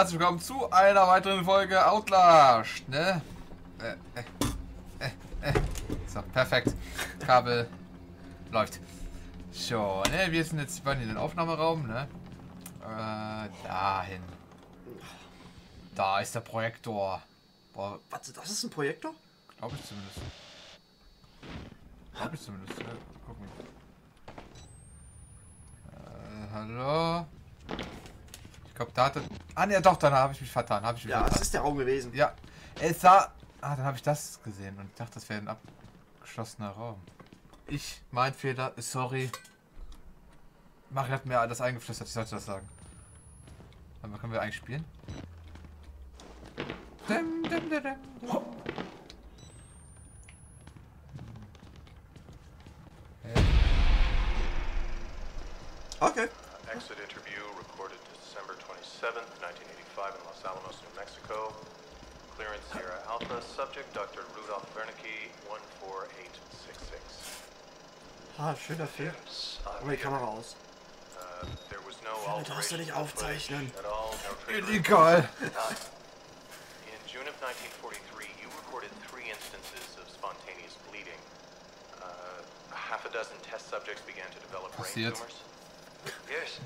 herzlich willkommen zu einer weiteren Folge Outlast, ne? So, perfekt. Kabel läuft. So, ne, wir sind jetzt bei in den Aufnahmeraum, ne? Dahin. Da ist der Projektor. Boah. Warte, das ist ein Projektor? Glaube ich zumindest. Glaube ich zumindest, ne? Gucken. Hallo? Ich glaube, da hatte. Ah, ne, doch, dann habe ich mich vertan. Ja, das ist der Raum gewesen. Ja. Es sah. Ah, dann habe ich das gesehen und ich dachte, das wäre ein abgeschlossener Raum. Mein Fehler, sorry. Mari hat mir das eingeflüstert, ich sollte das sagen. Aber können wir eigentlich spielen? Oh. Okay. Exit interview recorded December 27th, 1985 in Los Alamos, New Mexico. Clearance Sierra Alpha, Subject Dr. Rudolf Wernicke, 14866. Ah, schöner Film. Aber die Kamera aus. Du darfst ja nicht aufzeichnen. Illegal. In June of 1943, you recorded 3 instances of spontaneous bleeding. Half a dozen test subjects began to develop brain tumors. Yes.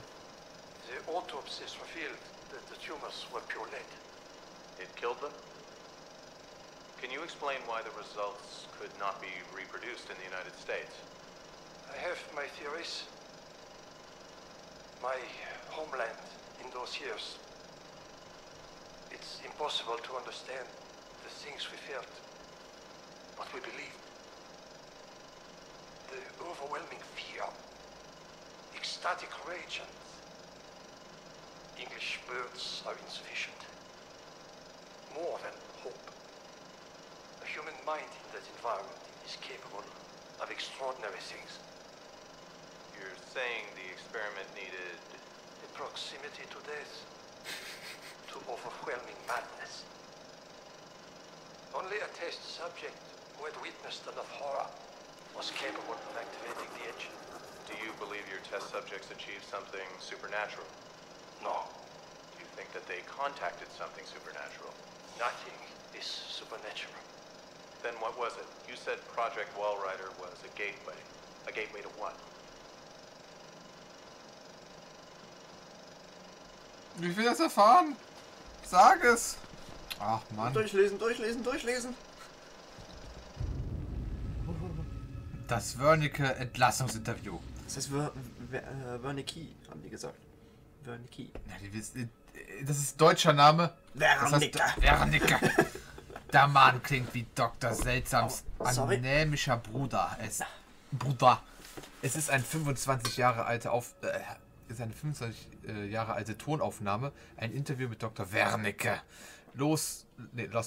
The autopsies revealed that the tumors were pure lead. It killed them? Can you explain why the results could not be reproduced in the United States? I have my theories. My homeland in those years. It's impossible to understand the things we felt, what we believed. The overwhelming fear, ecstatic rage, and English words are insufficient. More than hope. A human mind in that environment is capable of extraordinary things. You're saying the experiment needed a proximity to death, to overwhelming madness. Only a test subject who had witnessed enough horror was capable of activating the engine. Do you believe your test subjects achieved something supernatural? No. Do you think that they contacted something supernatural? Nothing is supernatural. Then what was it? You said Project Walrider was a gateway. A gateway to what? Ich will das erfahren. Sag es. Ach Mann. Durchlesen. Das Wernicke Entlassungsinterview. Das heißt Wernicke, haben die gesagt. Wernicke. Das ist deutscher Name. Wernicke. Der Mann klingt wie Dr. Seltsams anämischer Bruder. Es ist eine 25 Jahre alte Tonaufnahme, ein Interview mit Dr. Wernicke. Los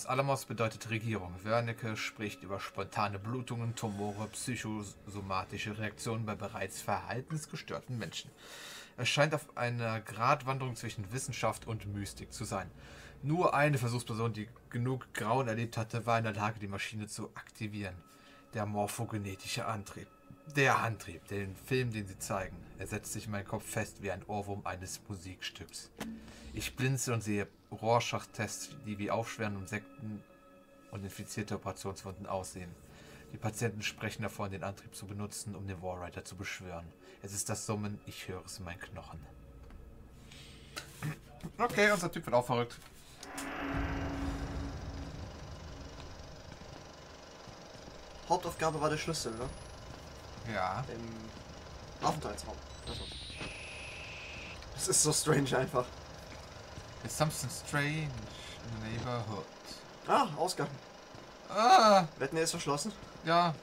Alamos bedeutet Regierung. Wernicke spricht über spontane Blutungen, Tumore, psychosomatische Reaktionen bei bereits verhaltensgestörten Menschen. Es scheint auf einer Gratwanderung zwischen Wissenschaft und Mystik zu sein. Nur eine Versuchsperson, die genug Grauen erlebt hatte, war in der Lage, die Maschine zu aktivieren. Der morphogenetische Antrieb. Der Antrieb, den Film, den sie zeigen. Er setzt sich in meinen Kopf fest wie ein Ohrwurm eines Musikstücks. Ich blinze und sehe Rorschach-Tests, die wie aufschwärende Insekten und infizierte Operationswunden aussehen. Die Patienten sprechen davon, den Antrieb zu benutzen, um den Warrider zu beschwören. Es ist das Summen, ich höre es in meinen Knochen. Okay, unser Typ wird auch verrückt. Hauptaufgabe war der Schlüssel, ne? Ja. Im Aufenthaltsraum. Das ist so strange einfach. There's something strange in the neighborhood. Ah, Ausgang. Ah. Wetten, er ist verschlossen? Ja.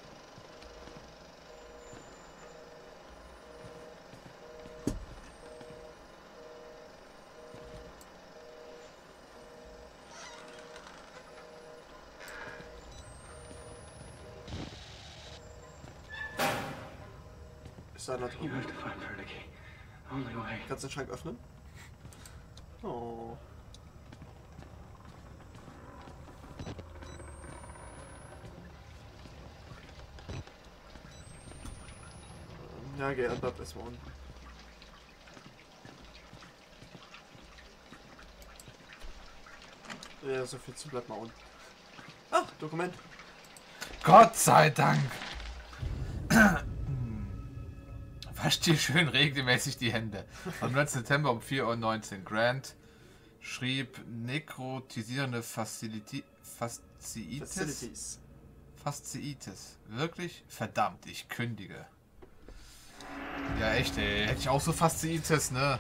Da drüben. Kannst du den Schrank öffnen? Oh. Ja, geh, dann bleibt erstmal unten. So viel zu, bleibt mal unten. Ach, Dokument. Gott sei Dank. Wasch dir schön regelmäßig die Hände. Am 9. September um 4:19 Uhr. Grant schrieb nekrotisierende Fasziitis. Fasziitis. Wirklich? Verdammt, ich kündige. Ja, echt, ey. Hätte ich auch so Fasziitis, ne?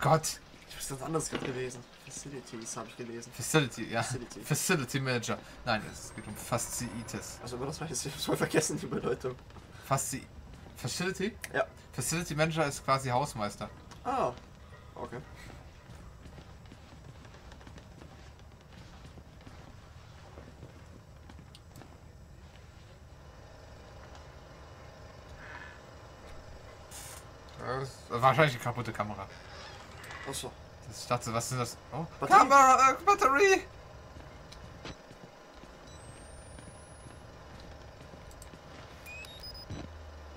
Gott. Ich wüsste das anders gewesen. Facilities habe ich gelesen. Facility, ja. Facility Manager. Nein, es geht um Fasziitis. Also über das weiß ich schon vergessen, die Bedeutung. Facility? Ja. Facility Manager ist quasi Hausmeister. Ah, okay. Wahrscheinlich eine kaputte Kamera. Achso. Ich dachte, was ist das? Oh. Batterie. Kamera, Batterie!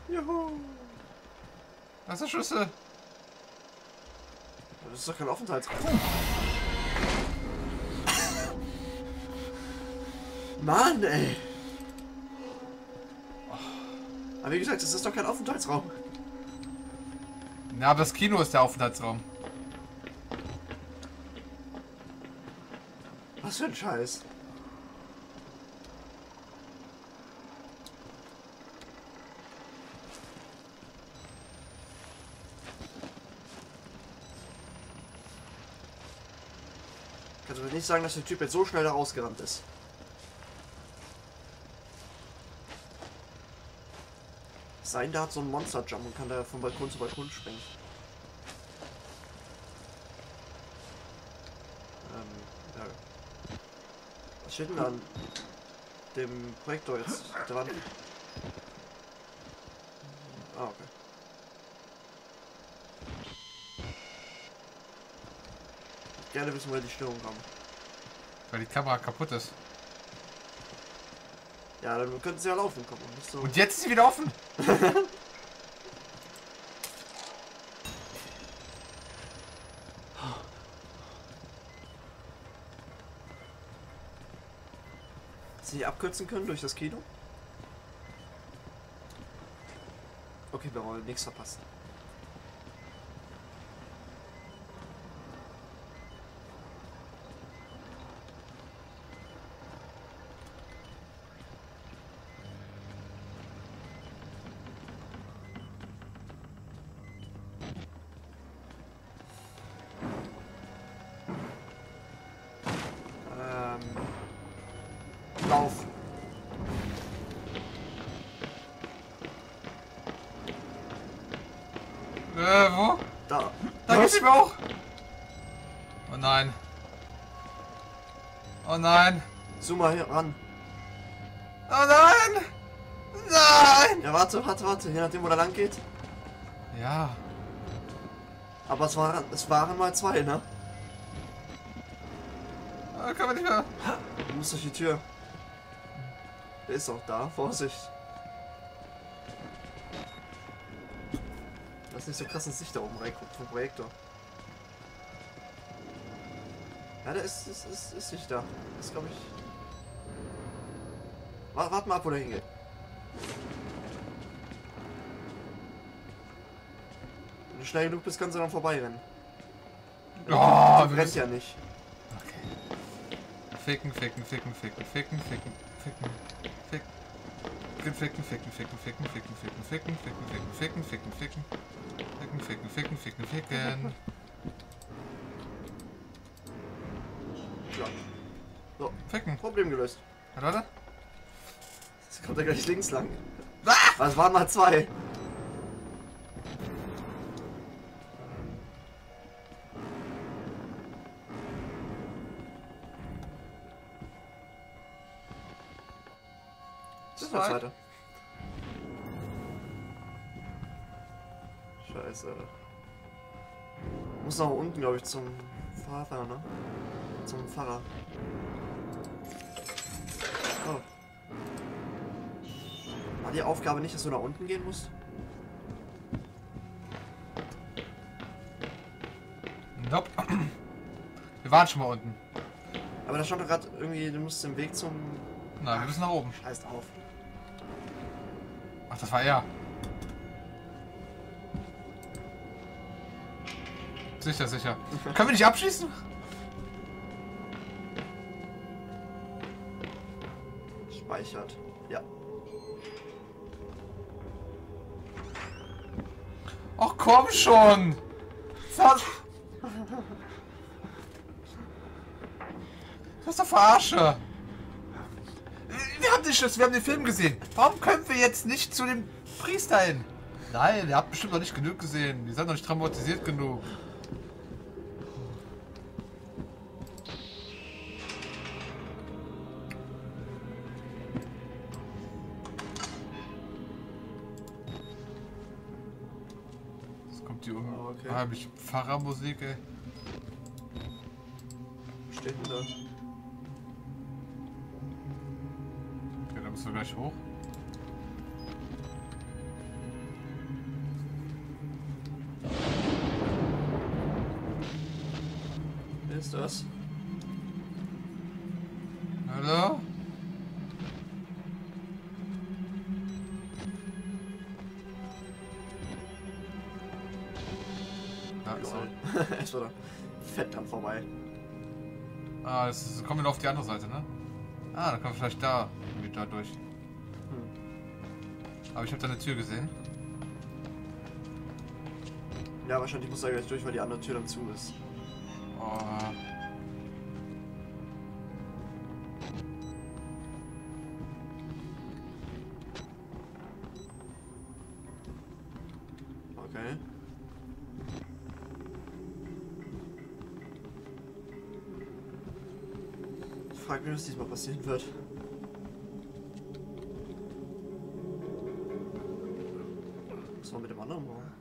Juhu! Was ist der Schlüssel? Das ist doch kein Aufenthaltsraum. Mann, ey! Aber wie gesagt, das ist doch kein Aufenthaltsraum. Na, aber das Kino ist der Aufenthaltsraum. Was für ein Scheiß. Kannst du mir nicht sagen, dass der Typ jetzt so schnell da rausgerannt ist. Sein, da hat so ein Monster-Jump und kann da von Balkon zu Balkon springen. Was steht denn an dem Projektor jetzt dran? Ah, okay. Gerne wissen, woher die Störung kommt. Weil die Kamera kaputt ist. Ja, dann könnten sie ja laufen kommen. So. Und jetzt ist sie wieder offen! Sie abkürzen können durch das Kino? Okay, wir wollen nichts verpassen. Wo? Da. Da gibt's mir auch. Oh nein. Oh nein. Zoom mal hier ran. Oh nein. Nein. Ja, warte. Je nachdem, wo der lang geht. Ja. Aber es waren mal zwei, ne? Da kann man nicht mehr. Du musst durch die Tür. Der ist auch da. Vorsicht. Das ist nicht so krass ins Licht da oben reinguckt vom Projektor. Ja, der ist nicht da. Das glaube ich. Warte mal ab, wo der hingeht. Wenn du schnell genug bist, kannst du dann vorbeirennen. Oh, du rennst ja nicht. Okay. Ficken. Ja. So. Ficken. Problem gelöst. Warte. Jetzt kommt er gleich links lang. Was waren mal zwei? Weiter. Scheiße. Muss nach unten, glaube ich, zum Vater, ne? Zum Pfarrer. Oh. War die Aufgabe nicht, dass du nach unten gehen musst? Nope. Wir waren schon mal unten. Aber da stand doch gerade irgendwie, du musst den Weg zum... Nein, wir müssen nach oben. Scheiß auf. Ach, das war er. Sicher, sicher. Können wir nicht abschießen? Speichert. Ja. Ach komm schon! Das ist doch Verarsche! Wir haben den Schlüssel, wir haben den Film gesehen. Warum können wir jetzt nicht zu dem Priester hin? Nein, ihr habt bestimmt noch nicht genug gesehen. Die sind noch nicht traumatisiert genug. Jetzt kommt die unheimliche Pfarrermusik, ey. Wo steht denn das? Müssen wir gleich hoch? Wer ist das? Hallo? Ja, sorry. Ist doch fett am vorbei. Ah, jetzt kommen wir auf die andere Seite, ne? Ah, dann kommen wir vielleicht da. Da durch. Aber ich habe da eine Tür gesehen. Ja, wahrscheinlich muss da gleich durch, weil die andere Tür dann zu ist. Oh. Okay. Ich frage mich, was diesmal passieren wird. Mit dem anderen machen.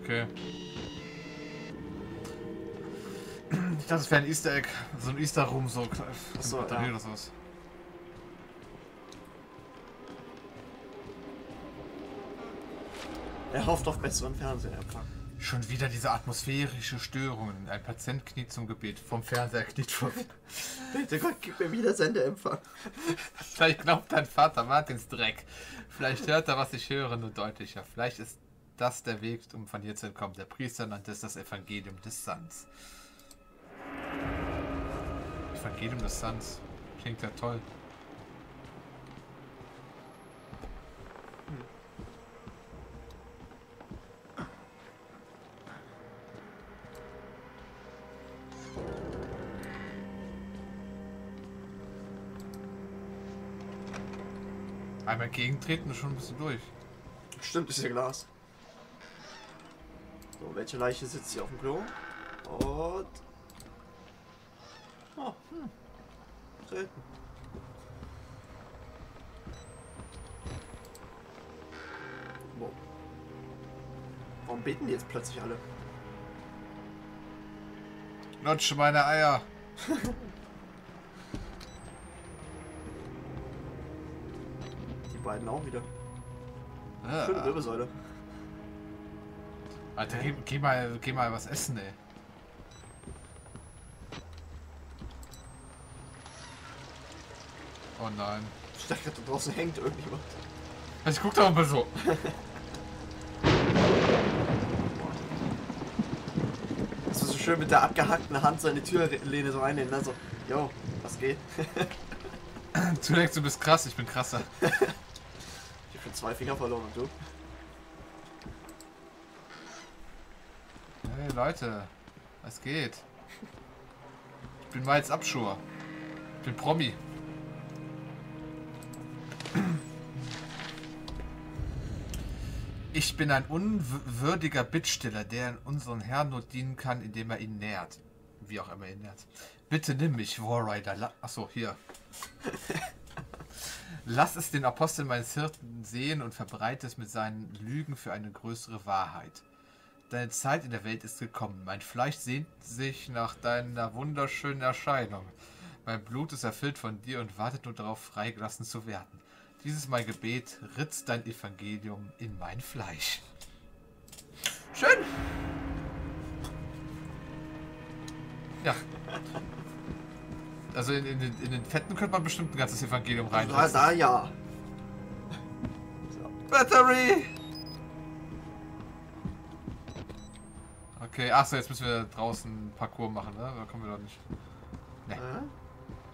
Okay. Ich dachte, es wäre ein Easter Egg. So ein Easter Room, so. Achso, ja. Das aus. Er hofft auf besseren Fernseherempfang. Schon wieder diese atmosphärische Störungen. Ein Patient kniet zum Gebet. Vom Fernseher kniet vor. Bitte Gott, gib mir wieder Sendeempfang. Vielleicht glaubt dein Vater Martins Dreck. Vielleicht hört er, was ich höre, nur deutlicher. Vielleicht ist das der Weg, um von hier zu entkommen. Der Priester nannte es das Evangelium des Sands. Evangelium des Sands. Klingt ja toll. Einmal gegentreten ist schon ein bisschen durch. Stimmt, ist hier Glas. So, welche Leiche sitzt hier auf dem Klo? Und... Oh, selten. Wow. Warum beten die jetzt plötzlich alle? Lutsche meine Eier. Beiden auch wieder. Ja. Schöne Wirbelsäule. Alter, geh mal was essen, ey. Oh nein. Ich dachte, da draußen hängt irgendjemand. Ich guck doch mal so. Das ist so schön mit der abgehackten Hand seine Türlehne so einnehmen. Also, yo, was geht? Du denkst, du bist krass, ich bin krasser. Ich bin 2 Finger verloren und du? Hey Leute, was geht? Ich bin Miles Abschur. Ich bin Promi. Ich bin ein unwürdiger Bittsteller, der unseren Herrn nur dienen kann, indem er ihn nährt. Wie auch immer ihn nährt. Bitte nimm mich, Warrider. Achso, hier. Lass es den Apostel meines Hirten sehen und verbreite es mit seinen Lügen für eine größere Wahrheit. Deine Zeit in der Welt ist gekommen. Mein Fleisch sehnt sich nach deiner wunderschönen Erscheinung. Mein Blut ist erfüllt von dir und wartet nur darauf, freigelassen zu werden. Dieses mein Gebet, ritzt dein Evangelium in mein Fleisch. Schön! Ja. Also in den Fetten könnte man bestimmt ein ganzes Evangelium rein. Da ja. So. Battery! Okay, achso, jetzt müssen wir draußen Parcours machen, ne? Da kommen wir doch nicht. Ne. Wir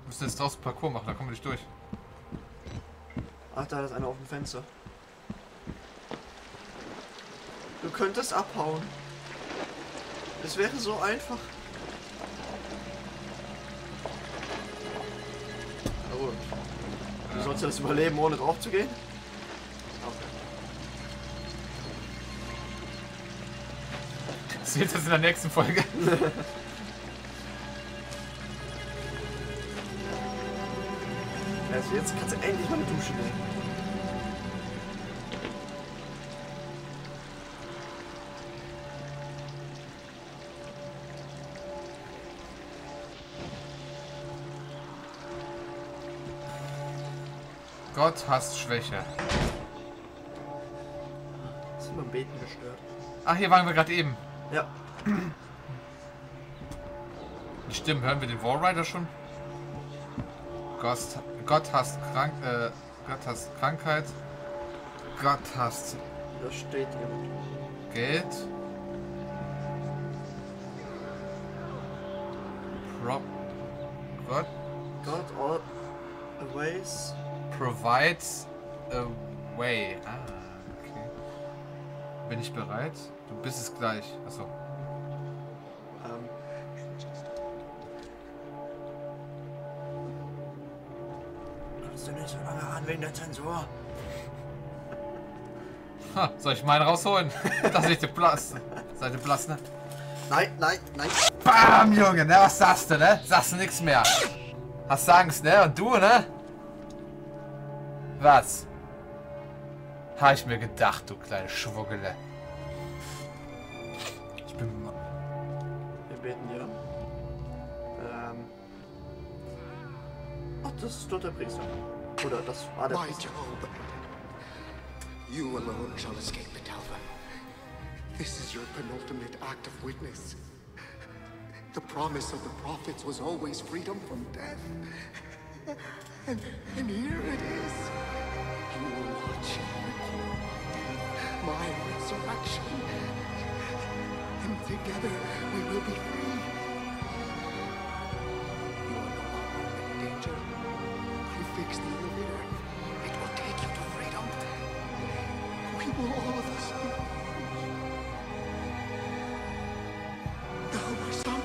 müssen jetzt draußen Parcours machen, da kommen wir nicht durch. Ach, da ist einer auf dem Fenster. Du könntest abhauen. Es wäre so einfach. Na gut. Du sollst das überleben, ohne drauf zu gehen? Okay. Seht das in der nächsten Folge. Also jetzt kannst du endlich mal eine Dusche nehmen. Gott hasst Schwäche. Das ist beim Beten gestört. Ach, hier waren wir gerade eben. Ja. Die Stimmen, hören wir den Walrider schon? Gott hasst Krankheit. Gott hasst. Da steht jemand. Geld. God always provides a way. Ah, okay. Bin ich bereit? Du bist es gleich. Achso. Kannst du nicht so lange an wegen der Zensur? Ha, soll ich meinen rausholen? Das ist der Blass. Seid ihr blass, ne? Nein, nein, nein. Bam, Junge, ne? Was sagst du, ne? Sagst du nichts mehr. Hast Angst, ne? Und du, ne? Was? Habe ich mir gedacht, du kleine Schwuggele. Ich bin... Wir beten ja. Ach, das ist dort der Priester. Oder das war der Priester. You alone shall escape the Talva. This is your penultimate act of witness. The promise of the prophets was always freedom from death. And here it is. You will watch my resurrection. And together we will be free. You are no longer in danger. I fixed the elevator. It will take you to freedom. We will all of us be free. Thou, my son.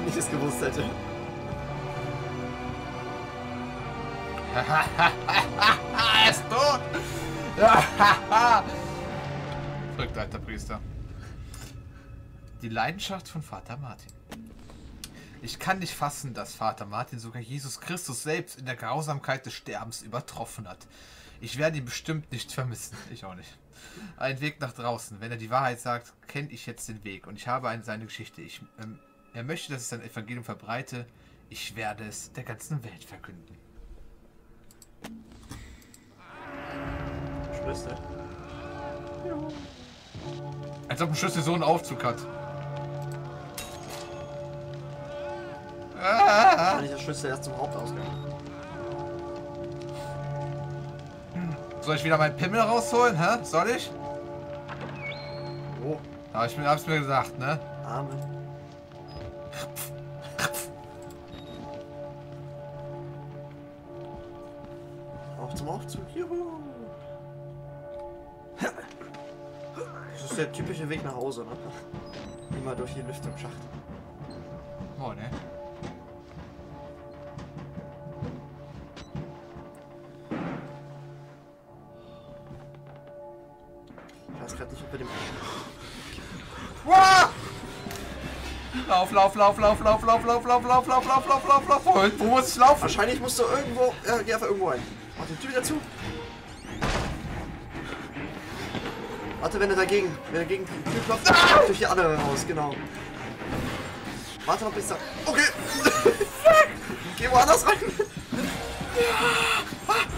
Wenn ich es gewusst hätte. Er ist tot! Verrückt, alter Priester. Die Leidenschaft von Vater Martin. Ich kann nicht fassen, dass Vater Martin sogar Jesus Christus selbst in der Grausamkeit des Sterbens übertroffen hat. Ich werde ihn bestimmt nicht vermissen. Ich auch nicht. Ein Weg nach draußen. Wenn er die Wahrheit sagt, kenne ich jetzt den Weg. Und ich habe seine Geschichte. Er möchte, dass ich sein Evangelium verbreite. Ich werde es der ganzen Welt verkünden. Schlüssel. Ja. Als ob ein Schlüssel so einen Aufzug hat. Kann ich das Schlüssel erst zum Hauptausgang? Soll ich wieder meinen Pimmel rausholen? Hä? Soll ich? Oh. Da hab's mir gesagt, ne? Amen. Auf zum Aufzug, juhu! Das ist der typische Weg nach Hause, ne? Immer durch die Lüftung im Schacht. Oh, ne? Ich weiß gerade nicht, ob wir dem... Wow! Lauf. Wo muss ich laufen? Wahrscheinlich musst du irgendwo. Ja, geh einfach irgendwo ein. Warte, die Tür wieder zu. Warte, wenn er dagegen. Wenn er gegen die Tür klopft, ah! Durch die andere raus, genau. Warte mal, bis da. Okay! Geh woanders rein!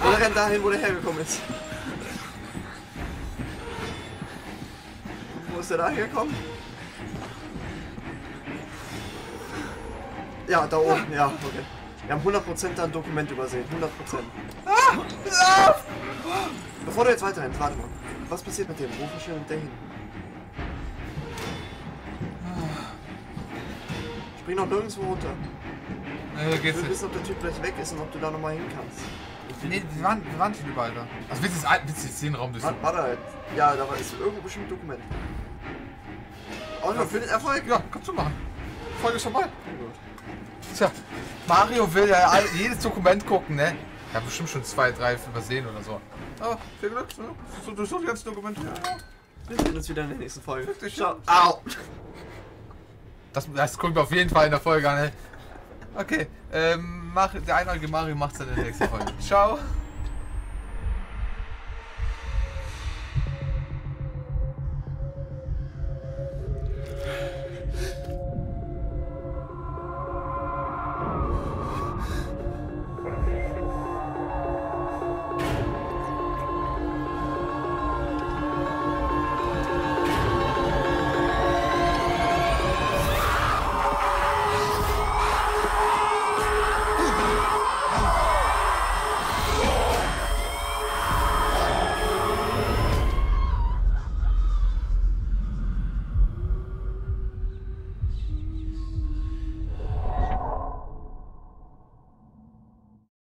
Oder renn dahin, wo der hergekommen ist. Wo ist der da hergekommen? Ja, da oben, ja, okay. Wir haben 100% da ein Dokument übersehen, 100%. Bevor du jetzt weiterhin, warte mal. Was passiert mit dem? Wo verschwindet der hin? Spring noch nirgendwo runter. Ja, ich will wissen, ob der Typ vielleicht weg ist und ob du da nochmal hin kannst. Nee, wir waren schon überall da. Also willst du jetzt den Raum durchsuchen? Warte halt. Ja, da ist irgendwo bestimmt ein Dokument. Oh, ja, für den Erfolg. Ja, kannst du machen. Erfolg ist vorbei. Gut. Tja, Mario will ja jedes Dokument gucken, ne? Ich habe bestimmt schon 2, 3 übersehen oder so. Aber viel Glück, ne? Du suchst die ganzen Dokumente. Ja. Wir sehen uns wieder in der nächsten Folge. Richtig, ciao. Au! Das gucken wir auf jeden Fall in der Folge an, ne? Okay, der einäugige Mario macht's dann in der nächsten Folge. Ciao!